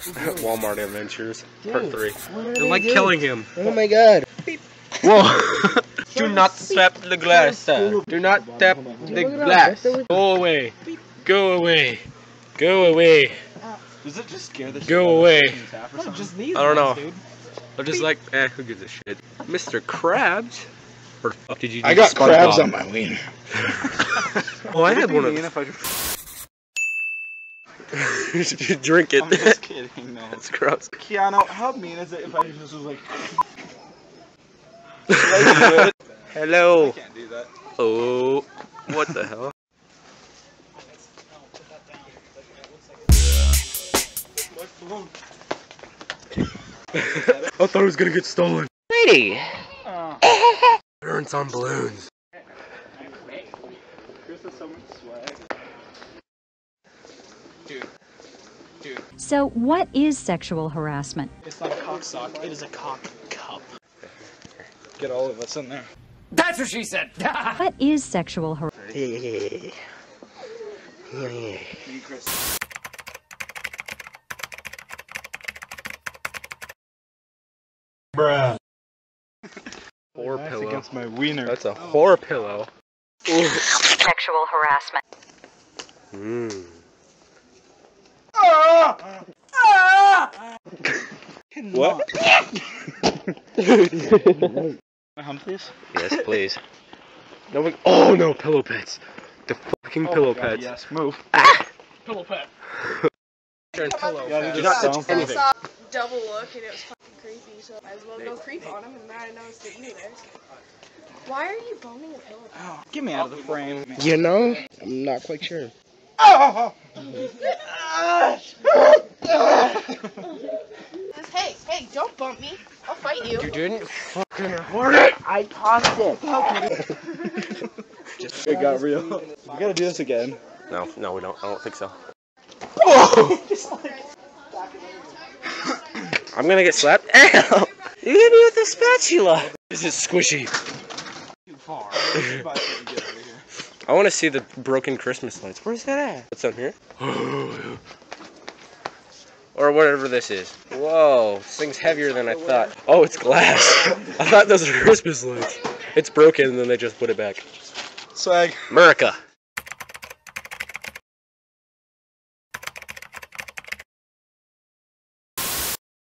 Walmart Adventures, dude, Part 3. They're like killing him. Oh my god. Beep. Whoa. Do not tap the glass. Do not tap the glass. Go away. Go away. Go away. Does it just scare the shit? Go away. I don't know. I'm just like, eh, who gives a shit? Mr. Krabs? Or the fuck did you do? I got crabs on my wiener. Oh, I had one of those. You should drink it. I'm just kidding, no. That's gross. Keanu, how mean is it if I just was like... Hello. I can't do that. Oh, what the hell? I thought it was gonna get stolen. Lady! Turn some balloons. So, what is sexual harassment? It's not a cock sock, it is a cock cup. Get all of us in there. That's what she said! What is sexual harassment? Bruh. Whore pillow. Against my wiener. That's a whore pillow. Ooh. Sexual harassment. What? Please? Yes, please. No, we, oh no, pillow pets. The fucking pillow pets. Yes, move. Ah! Pillow pet. Pillow pet. Did not touch anything. I saw a double look and it was fucking creepy, so I might as well go creep on him, and then I noticed it either. Why are you boning a pillow pet? Oh, get me out of the frame. You know, I'm not quite sure. Oh! Hey, don't bump me. I'll fight you. You didn't fucking record it. I tossed it. Just it got real. We gotta do this again. No, no, we don't. I don't think so. Oh! I'm gonna get slapped. Ow! You hit me with a spatula. This is squishy. Too far. I want to see the broken Christmas lights. Where's that at? What's on here? Or whatever this is. Whoa, this thing's heavier than I thought. Oh, it's glass. I thought those were Christmas lights. It's broken and then they just put it back. Swag. America.